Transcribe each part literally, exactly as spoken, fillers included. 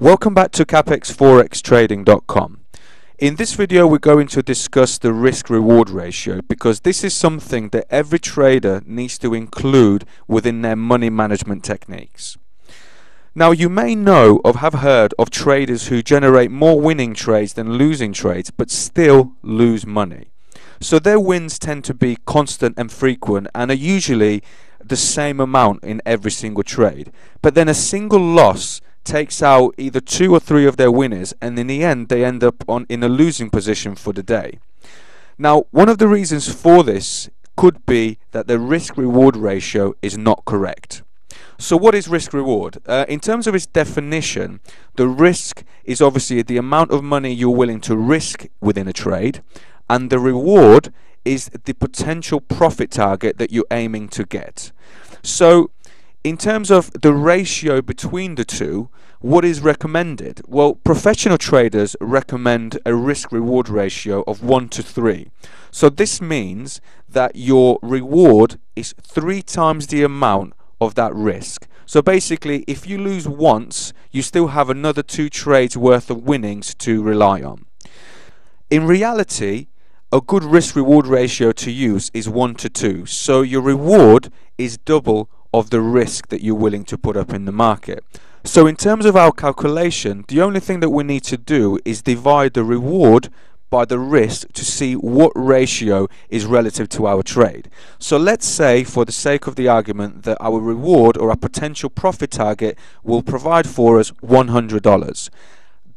Welcome back to capex forex trading dot com. In this video we're going to discuss the risk-reward ratio, because this is something that every trader needs to include within their money management techniques. Now, you may know or have heard of traders who generate more winning trades than losing trades but still lose money. So their wins tend to be constant and frequent and are usually the same amount in every single trade, but then a single loss takes out either two or three of their winners, and in the end they end up on in a losing position for the day. Now, one of the reasons for this could be that the risk-reward ratio is not correct. So what is risk-reward? Uh, in terms of its definition, the risk is obviously the amount of money you're willing to risk within a trade, and the reward is the potential profit target that you're aiming to get. So in terms of the ratio between the two, what is recommended? Well, professional traders recommend a risk-reward ratio of one to three. So this means that your reward is three times the amount of that risk. So basically, if you lose once, you still have another two trades worth of winnings to rely on. In reality, a good risk-reward ratio to use is one to two. So your reward is double of the risk that you're willing to put up in the market. So in terms of our calculation, the only thing that we need to do is divide the reward by the risk to see what ratio is relative to our trade. So let's say, for the sake of the argument, that our reward or our potential profit target will provide for us one hundred dollars.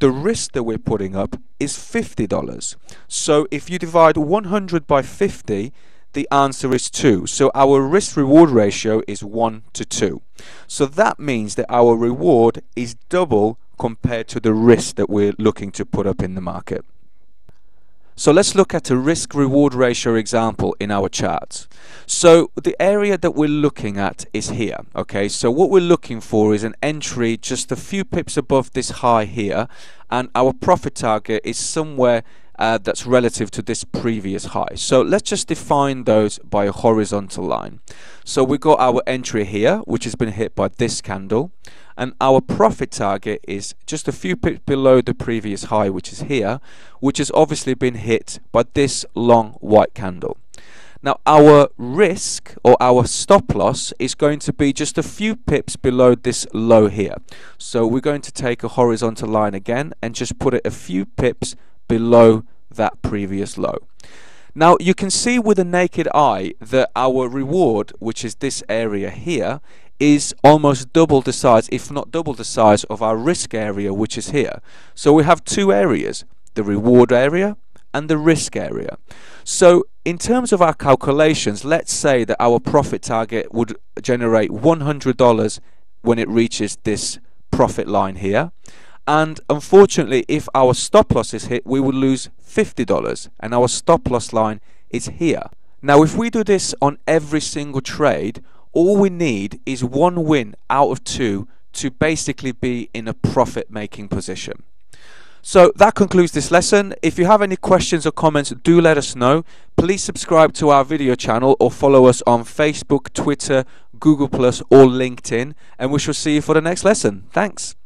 The risk that we're putting up is fifty dollars. So if you divide one hundred by fifty, the answer is two. So our risk-reward ratio is one to two. So that means that our reward is double compared to the risk that we're looking to put up in the market. So let's look at a risk-reward ratio example in our chart. So the area that we're looking at is here. Okay, so what we're looking for is an entry just a few pips above this high here, and our profit target is somewhere Uh, that's relative to this previous high. So let's just define those by a horizontal line. So we got our entry here, which has been hit by this candle, and our profit target is just a few pips below the previous high, which is here, which has obviously been hit by this long white candle. Now, our risk or our stop loss is going to be just a few pips below this low here. So we're going to take a horizontal line again and just put it a few pips below that previous low. Now, you can see with a naked eye that our reward, which is this area here, is almost double the size, if not double the size, of our risk area, which is here. So we have two areas, the reward area and the risk area. So in terms of our calculations, let's say that our profit target would generate one hundred dollars when it reaches this profit line here. And unfortunately, if our stop loss is hit, we will lose fifty dollars, and our stop loss line is here. Now, if we do this on every single trade, all we need is one win out of two to basically be in a profit-making position. So that concludes this lesson. If you have any questions or comments, do let us know. Please subscribe to our video channel or follow us on Facebook, Twitter, Google Plus, or LinkedIn, and we shall see you for the next lesson. Thanks.